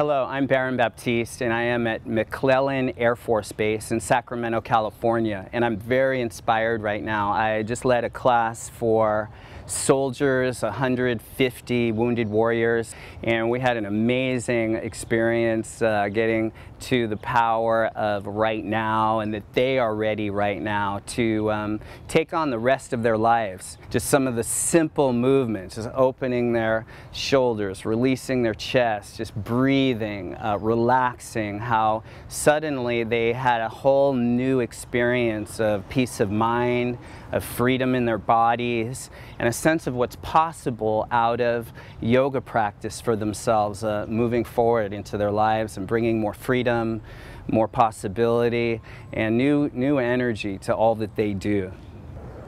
Hello, I'm Baron Baptiste, and I am at McClellan Air Force Base in Sacramento, California, and I'm very inspired right now. I just led a class for soldiers, 150 wounded warriors, and we had an amazing experience getting to the power of right now, and that they are ready right now to take on the rest of their lives. Just some of the simple movements, just opening their shoulders, releasing their chest, just breathing. Relaxing, how suddenly they had a whole new experience of peace of mind, of freedom in their bodies, and a sense of what's possible out of yoga practice for themselves, moving forward into their lives and bringing more freedom, more possibility, and new energy to all that they do.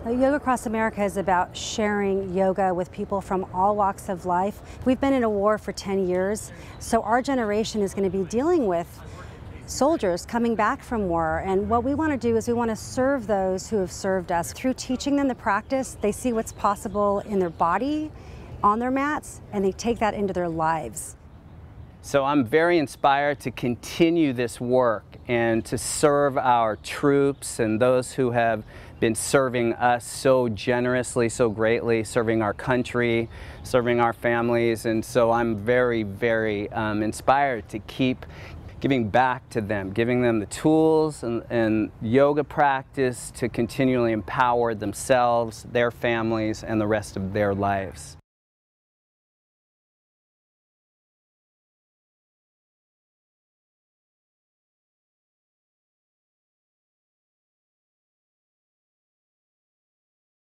Yoga Cross America is about sharing yoga with people from all walks of life. We've been in a war for 10 years, so our generation is going to be dealing with soldiers coming back from war, and what we want to do is we want to serve those who have served us. Through teaching them the practice, they see what's possible in their body, on their mats, and they take that into their lives. So I'm very inspired to continue this work and to serve our troops and those who have been serving us so generously, so greatly, serving our country, serving our families. And so I'm very inspired to keep giving back to them, giving them the tools and yoga practice to continually empower themselves, their families, and the rest of their lives.